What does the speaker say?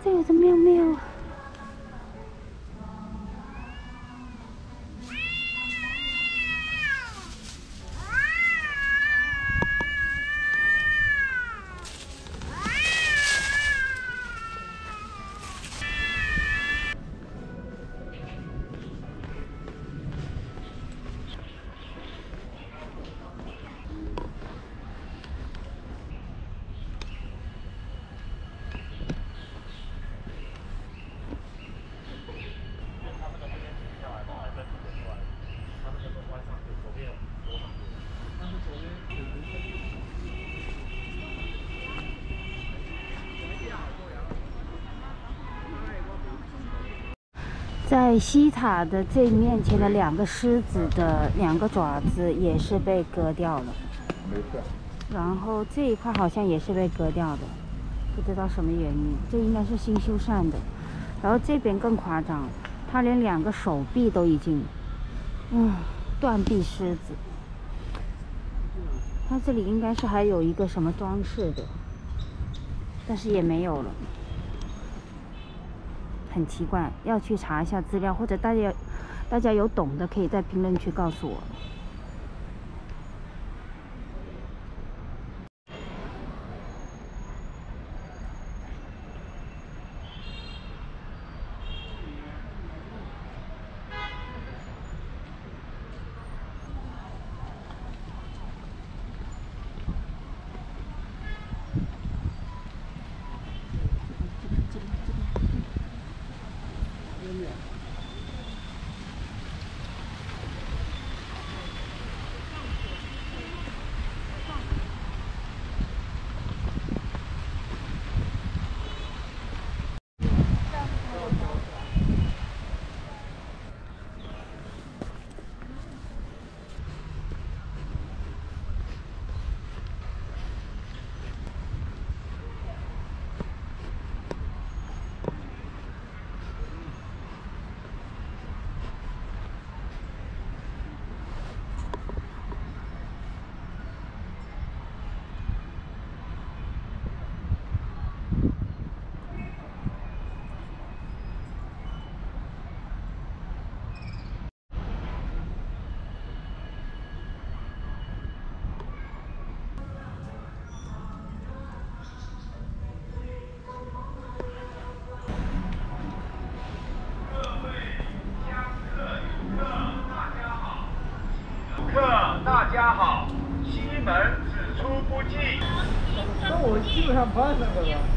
看这有只喵喵。 在西塔的最面前的两个狮子的两个爪子也是被割掉了，没事。然后这一块好像也是被割掉的，不知道什么原因。这应该是新修缮的。然后这边更夸张，它连两个手臂都已经，断臂狮子。它这里应该是还有一个什么装饰的，但是也没有了。 很奇怪，要去查一下资料，或者大家有懂的可以在评论区告诉我。大家好，西门只出不进。那我基本上不按那个了。